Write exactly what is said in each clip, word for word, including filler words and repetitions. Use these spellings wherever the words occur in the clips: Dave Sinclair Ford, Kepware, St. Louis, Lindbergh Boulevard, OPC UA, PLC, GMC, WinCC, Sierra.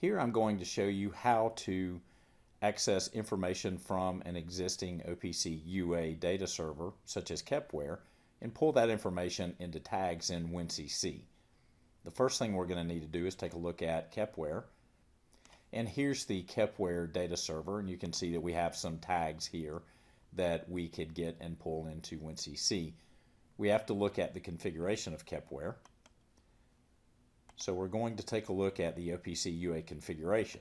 Here I'm going to show you how to access information from an existing O P C U A data server, such as Kepware, and pull that information into tags in WinCC. The first thing we're going to need to do is take a look at Kepware. And here's the Kepware data server, and you can see that we have some tags here that we could get and pull into WinCC. We have to look at the configuration of Kepware. So we're going to take a look at the O P C U A configuration.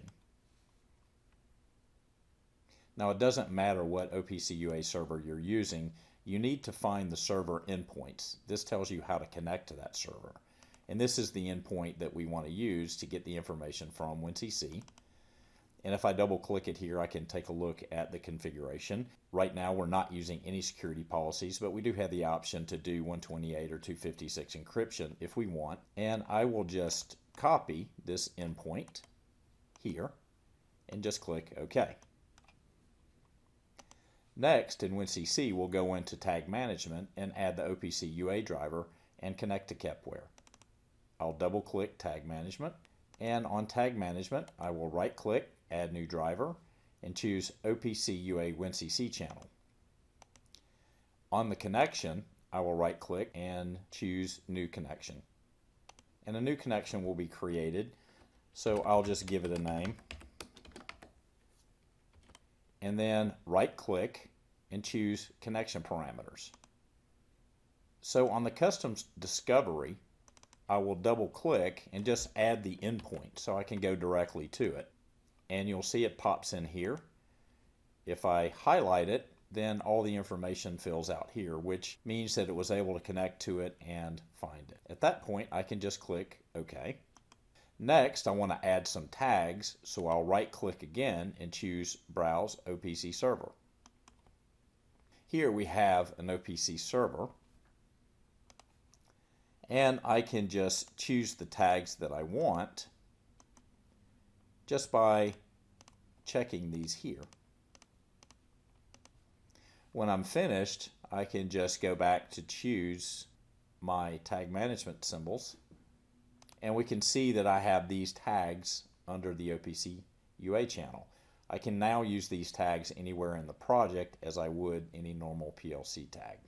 Now, it doesn't matter what O P C U A server you're using, you need to find the server endpoints. This tells you how to connect to that server. And this is the endpoint that we want to use to get the information from WinCC. And if I double click it here, I can take a look at the configuration. Right now, we're not using any security policies, but we do have the option to do one twenty-eight or two fifty-six encryption if we want. And I will just copy this endpoint here and just click OK. Next, in WinCC, we'll go into Tag Management and add the O P C U A driver and connect to Kepware. I'll double-click Tag Management, and on Tag Management, I will right-click, Add New Driver, and choose O P C U A WinCC Channel. On the connection, I will right-click and choose New Connection. And a new connection will be created, so I'll just give it a name. And then right-click and choose Connection Parameters. So on the Custom Discovery, I will double-click and just add the endpoint so I can go directly to it. And you'll see it pops in here. If I highlight it, then all the information fills out here, which means that it was able to connect to it and find it. At that point, I can just click OK. Next, I want to add some tags, so I'll right-click again and choose Browse O P C Server. Here we have an O P C server, and I can just choose the tags that I want just by checking these here. When I'm finished, I can just go back to choose my tag management symbols. And we can see that I have these tags under the O P C U A channel. I can now use these tags anywhere in the project as I would any normal P L C tag.